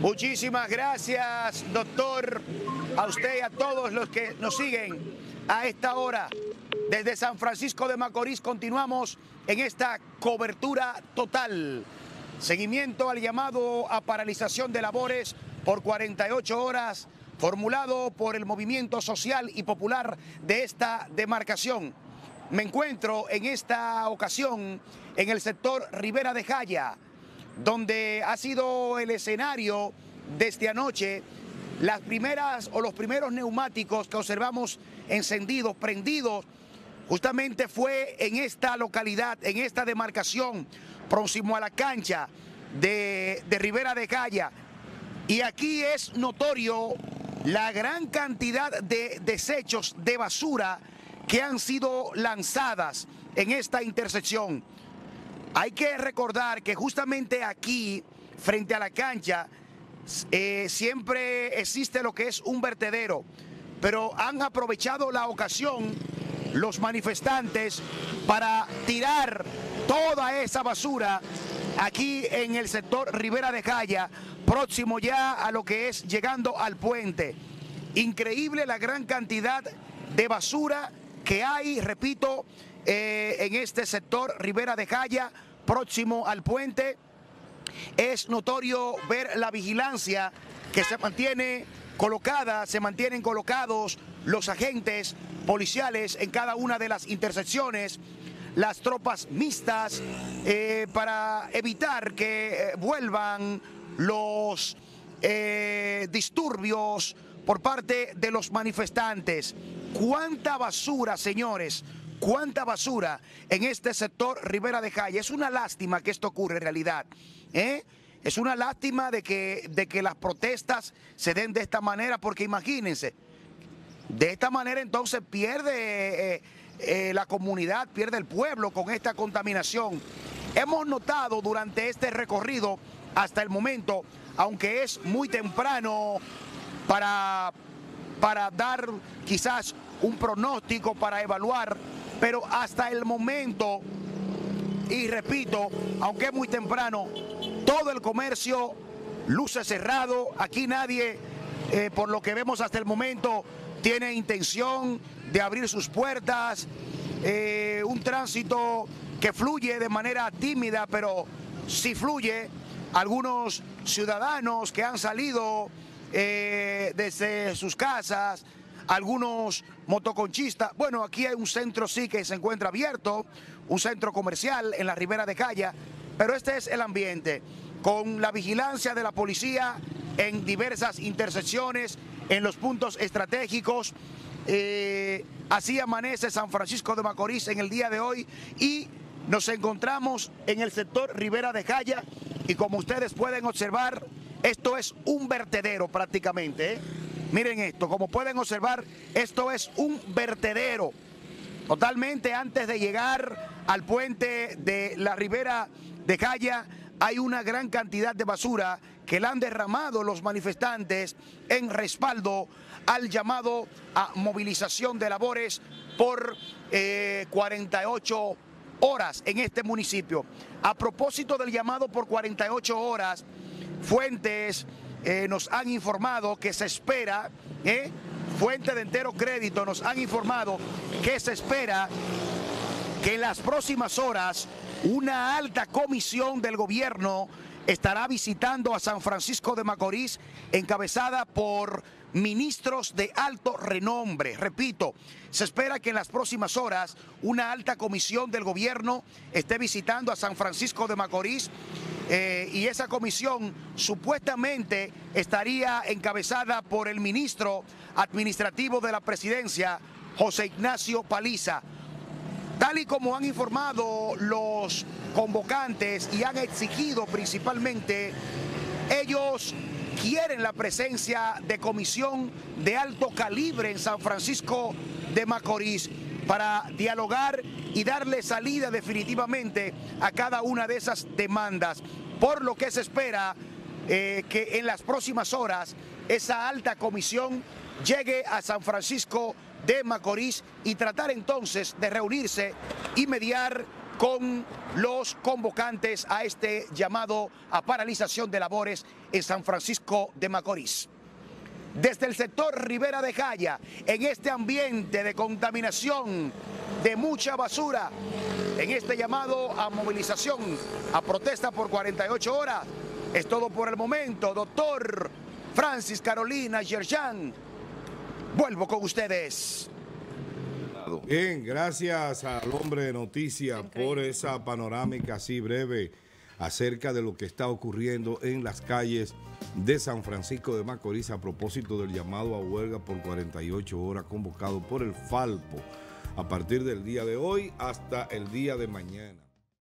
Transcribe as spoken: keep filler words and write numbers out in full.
Muchísimas gracias, doctor, a usted y a todos los que nos siguen a esta hora. Desde San Francisco de Macorís continuamos en esta cobertura total. Seguimiento al llamado a paralización de labores por cuarenta y ocho horas, formulado por el movimiento social y popular de esta demarcación. Me encuentro en esta ocasión en el sector Ribera del Jaya, donde ha sido el escenario desde anoche las primeras o los primeros neumáticos que observamos encendidos, prendidos. Justamente fue en esta localidad, en esta demarcación, próximo a la cancha de, de Ribera del Jaya. Y aquí es notorio la gran cantidad de desechos de basura que han sido lanzadas en esta intersección. Hay que recordar que justamente aquí, frente a la cancha, eh, siempre existe lo que es un vertedero, pero han aprovechado la ocasión los manifestantes para tirar toda esa basura aquí en el sector Ribera del Jaya, próximo ya a lo que es llegando al puente. Increíble la gran cantidad de basura que hay, repito, Eh, en este sector Ribera del Jaya, próximo al puente. Es notorio ver la vigilancia que se mantiene colocada, se mantienen colocados los agentes policiales en cada una de las intersecciones, las tropas mixtas, eh, para evitar que vuelvan los eh, disturbios por parte de los manifestantes. ¿Cuánta basura, señores? Cuánta basura en este sector Ribera del Jaya. Es una lástima que esto ocurra en realidad. ¿eh? Es una lástima de que, de que las protestas se den de esta manera, porque imagínense, de esta manera entonces pierde eh, eh, la comunidad, pierde el pueblo con esta contaminación. Hemos notado durante este recorrido hasta el momento, aunque es muy temprano para, para dar quizás un pronóstico, para evaluar, pero hasta el momento, y repito, aunque es muy temprano, todo el comercio luce cerrado. Aquí nadie, eh, por lo que vemos hasta el momento, tiene intención de abrir sus puertas. Eh, un tránsito que fluye de manera tímida, pero sí fluye. Algunos ciudadanos que han salido eh, desde sus casas, algunos motoconchistas. Bueno, aquí hay un centro sí que se encuentra abierto, un centro comercial en la Ribera del Jaya, pero este es el ambiente, con la vigilancia de la policía en diversas intersecciones, en los puntos estratégicos. Eh, así amanece San Francisco de Macorís en el día de hoy, y nos encontramos en el sector Ribera del Jaya, y como ustedes pueden observar, esto es un vertedero prácticamente, ¿eh? Miren esto, como pueden observar, esto es un vertedero. Totalmente antes de llegar al puente de la Ribera del Jaya, hay una gran cantidad de basura que la han derramado los manifestantes en respaldo al llamado a movilización de labores por eh, cuarenta y ocho horas en este municipio. A propósito del llamado por cuarenta y ocho horas, fuentes Eh, nos han informado que se espera, eh, fuente de Entero Crédito nos han informado que se espera que en las próximas horas una alta comisión del gobierno estará visitando a San Francisco de Macorís, encabezada por ministros de alto renombre. Repito, se espera que en las próximas horas una alta comisión del gobierno esté visitando a San Francisco de Macorís. Eh, y esa comisión supuestamente estaría encabezada por el ministro administrativo de la presidencia, José Ignacio Paliza. Tal y como han informado los convocantes y han exigido principalmente, ellos quieren la presencia de comisión de alto calibre en San Francisco de Macorís para dialogar y darle salida definitivamente a cada una de esas demandas, por lo que se espera eh, que en las próximas horas esa alta comisión llegue a San Francisco de Macorís y tratar entonces de reunirse y mediar con los convocantes a este llamado a paralización de labores en San Francisco de Macorís. Desde el sector Ribera del Jaya, en este ambiente de contaminación, de mucha basura, en este llamado a movilización, a protesta por cuarenta y ocho horas, es todo por el momento. Doctor Francis, Carolina, Yerjan, vuelvo con ustedes. Bien, gracias al hombre de noticias por esa panorámica así breve acerca de lo que está ocurriendo en las calles de San Francisco de Macorís a propósito del llamado a huelga por cuarenta y ocho horas convocado por el Falpo a partir del día de hoy hasta el día de mañana.